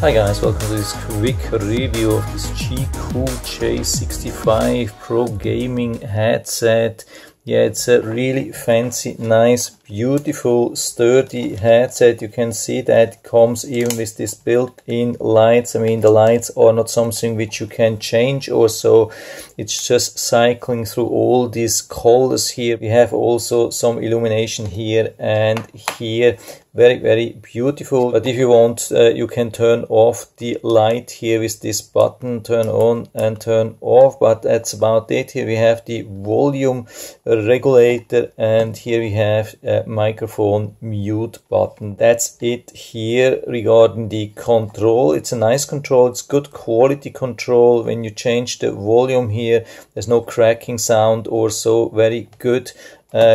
Hi guys, welcome to this quick review of this Jeecoo J65 Pro Gaming Headset. Yeah, it's a really fancy, nice, beautiful, sturdy headset. You can see that comes even with this built-in lights. I mean, the lights are not something which you can change or so. It's just cycling through all these colors here. We have also some illumination here and here. Very, very beautiful. But if you want, you can turn off the light here with this button, turn on and turn off. But that's about it. Here we have the volume regulator, and here we have microphone mute button. That's it here regarding the control. It's a nice control. It's good quality control. When you change the volume here, there's no cracking sound or so. Very good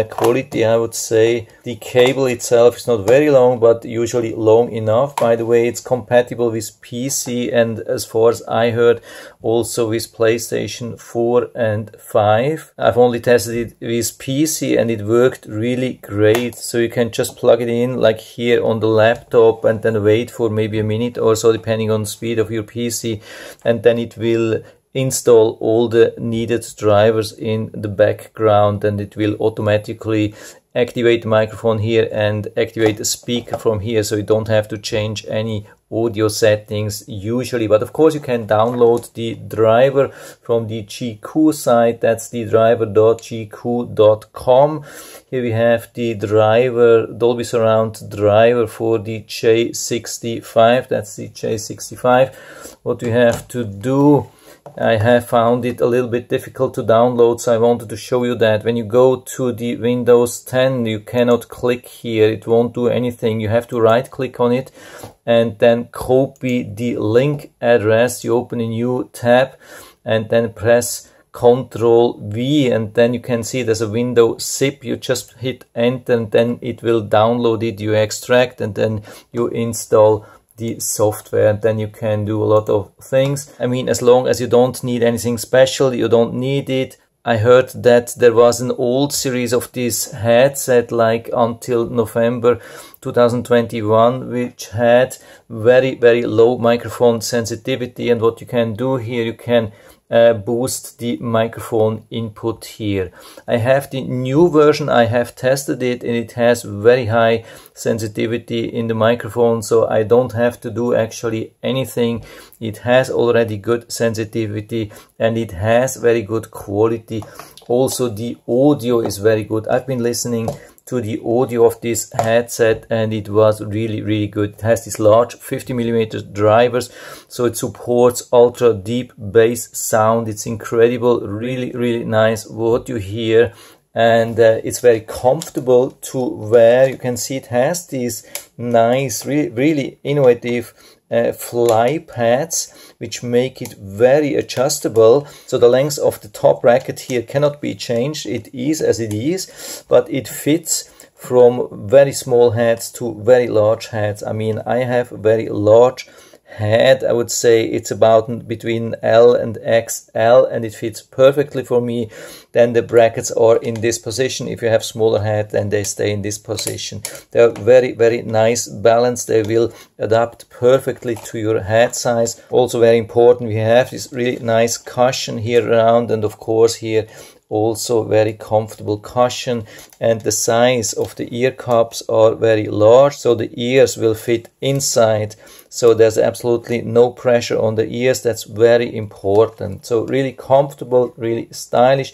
quality, I would say. The cable itself is not very long, but usually long enough. By the way, it's compatible with PC and, as far as I heard, also with PlayStation 4 and 5. I've only tested it with PC and it worked really great. So you can just plug it in like here on the laptop and then wait for maybe a minute or so, depending on the speed of your PC, and then it will install all the needed drivers in the background, and it will automatically activate the microphone here and activate the speaker from here, so you don't have to change any audio settings usually. But of course you can download the driver from the Jeecoo site. That's the driver.jeecoo.com. Here we have the driver, Dolby Surround driver for the J65. That's the J65. What you have to do, I have found it a little bit difficult to download, so I wanted to show you that when you go to the Windows 10, you cannot click here. It won't do anything. You have to right click on it and then copy the link address. You open a new tab and then press Ctrl+V, and then you can see there's a window zip. You just hit enter and then it will download it. You extract and then you install the software, and then you can do a lot of things. I mean, as long as you don't need anything special, you don't need it. I heard that there was an old series of this headset like until November 2021, which had very, very low microphone sensitivity. And what you can do here, you can boost the microphone input here. I have the new version, I have tested it, and it has very high sensitivity in the microphone, so I don't have to do actually anything. It has already good sensitivity and it has very good quality. Also the audio is very good. I've been listening to the audio of this headset and it was really, really good. It has these large 50mm drivers, so it supports ultra deep bass sound. It's incredible, really, really nice what you hear, and it's very comfortable to wear. You can see it has these nice, really, really innovative fly pads, which make it very adjustable. So the length of the top bracket here cannot be changed. It is as it is, but it fits from very small heads to very large heads. I mean, I have a very large head. I would say it's about between L and XL, and it fits perfectly for me. Then the brackets are in this position. If you have smaller head, then they stay in this position. They're very, very nice balance. They will adapt perfectly to your head size. Also very important, we have this really nice cushion here around, and of course here also very comfortable cushion, and the size of the ear cups are very large, so the ears will fit inside, so there's absolutely no pressure on the ears. That's very important. So really comfortable, really stylish.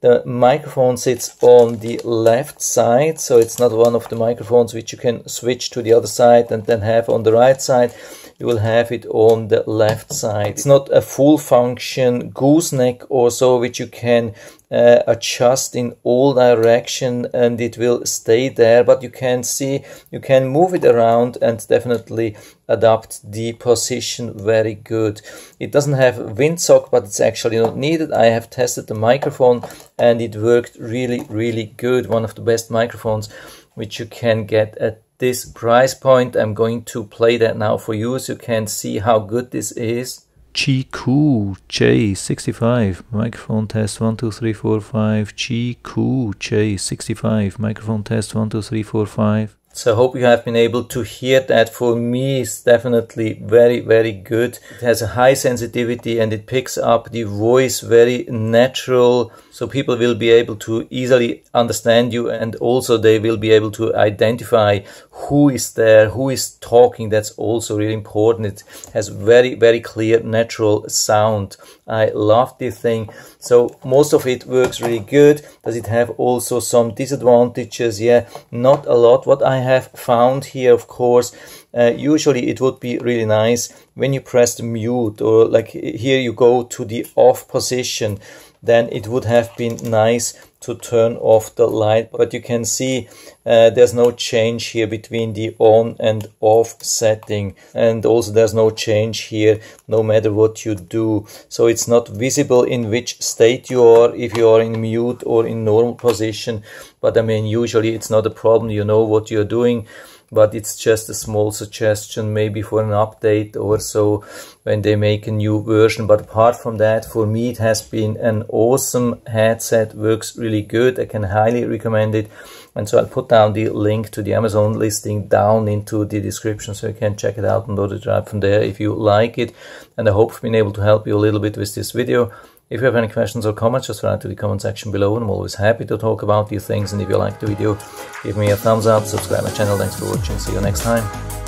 The microphone sits on the left side, so it's not one of the microphones which you can switch to the other side and then have on the right side. You will have it on the left side. It's not a full function gooseneck or so, which you can adjust in all direction and it will stay there, but you can see you can move it around and definitely adapt the position very good. It doesn't have windsock, but it's actually not needed. I have tested the microphone and it worked really, really good. One of the best microphones which you can get at this price point. I'm going to play that now for you so you can see how good this is. Jeecoo J65 microphone test 1 2 3 4 5. Jeecoo J65 microphone test 1 2 3 4 5. So I hope you have been able to hear that. For me, it's definitely very, very good. It has a high sensitivity and it picks up the voice very natural. So people will be able to easily understand you, and also they will be able to identify who is there, who is talking. That's also really important. It has very, very clear natural sound. I love this thing. So most of it works really good. Does it have also some disadvantages? Yeah, not a lot. What I have found here, of course, usually it would be really nice when you press the mute, or like here you go to the off position, then it would have been nice to turn off the light. But you can see there's no change here between the on and off setting, and also there's no change here no matter what you do. So it's not visible in which state you are, if you are in mute or in normal position. But I mean, usually it's not a problem, you know what you're doing. But it's just a small suggestion, maybe for an update or so when they make a new version. But apart from that, for me it has been an awesome headset, works really good. I can highly recommend it. And so I'll put down the link to the Amazon listing down into the description, so you can check it out and order it right from there if you like it. And I hope I've been able to help you a little bit with this video. If you have any questions or comments, just write to the comment section below, and I'm always happy to talk about these things. And if you like the video, give me a thumbs up, subscribe my channel. Thanks for watching, see you next time.